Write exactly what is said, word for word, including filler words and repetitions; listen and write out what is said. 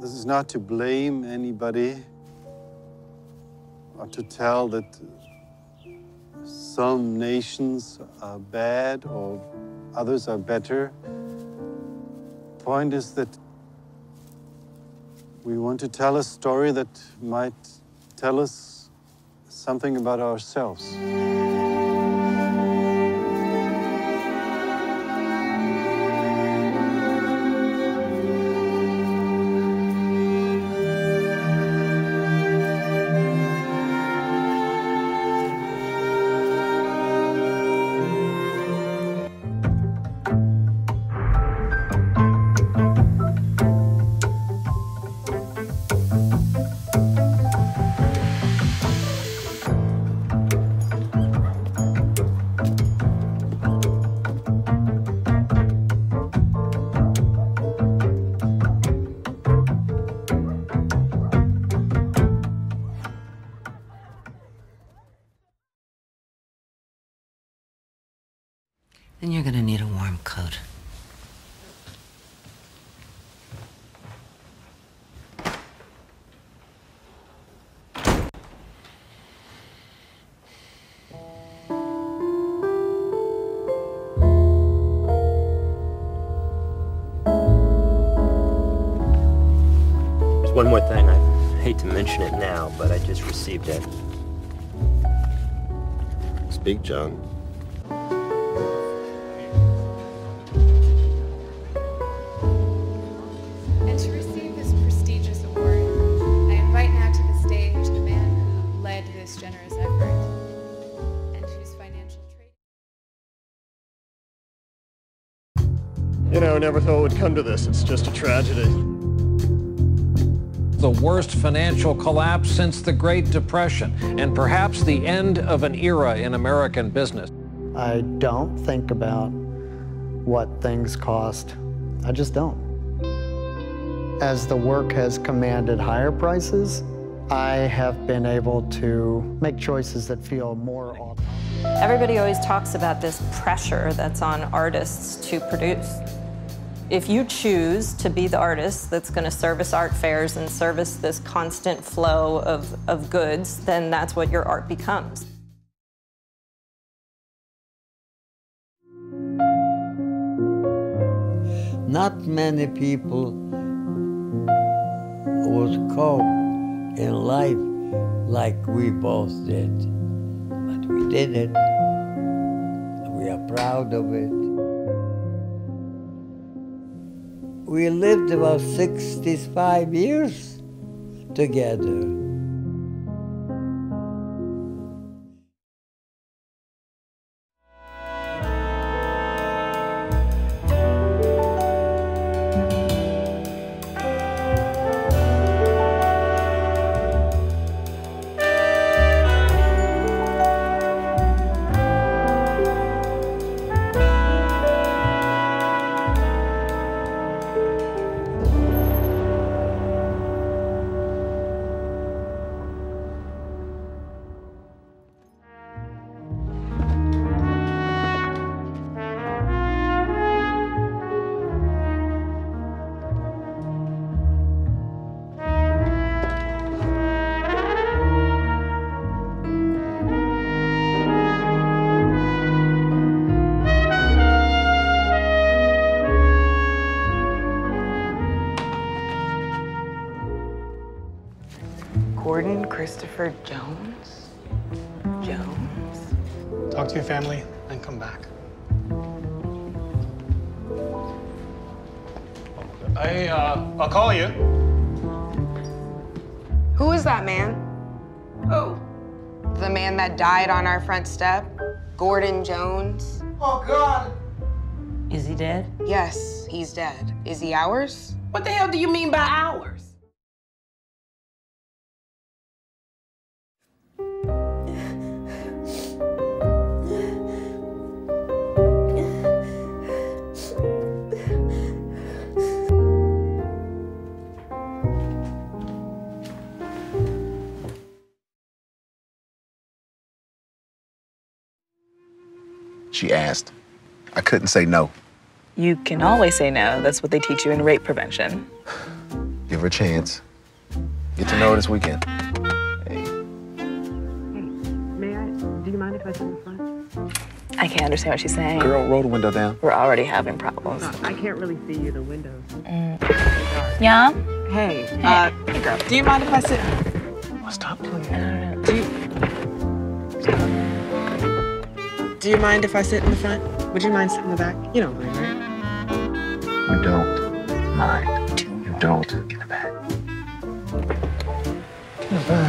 This is not to blame anybody or to tell that some nations are bad or others are better. The point is that we want to tell a story that might tell us something about ourselves. Then you're gonna need a warm coat. There's one more thing. I hate to mention it now, but I just received it. Speak, John. You know, I never thought it would come to this. It's just a tragedy. The worst financial collapse since the Great Depression, and perhaps the end of an era in American business. I don't think about what things cost. I just don't. As the work has commanded higher prices, I have been able to make choices that feel more authentic. Everybody always talks about this pressure that's on artists to produce. If you choose to be the artist that's going to service art fairs and service this constant flow of, of goods, then that's what your art becomes. Not many people would cope in life like we both did. But we did it. We are proud of it. We lived about sixty-five years together. Gordon Christopher Jones? Jones? Talk to your family, then come back. I, uh, I'll call you. Who is that man? Oh. The man that died on our front step? Gordon Jones? Oh, God! Is he dead? Yes, he's dead. Is he ours? What the hell do you mean by ours? She asked. I couldn't say no. You can always say no. That's what they teach you in rape prevention. You Give her a chance. Get to know her this weekend. Hey. Hey, may I? Do you mind if I sit in the front? I can't understand what she's saying. Girl, roll the window down. We're already having problems. No, I can't really see you. The windows. Mm. Yeah. Hey. Hey. Uh, hey, girl. Do you mind if I sit? Oh, stop playing. I don't know. Do you? Stop. Do you mind if I sit in the front? Would you mind sitting in the back? You don't mind, right? You don't mind. You don't. Get in the back. Get in the back.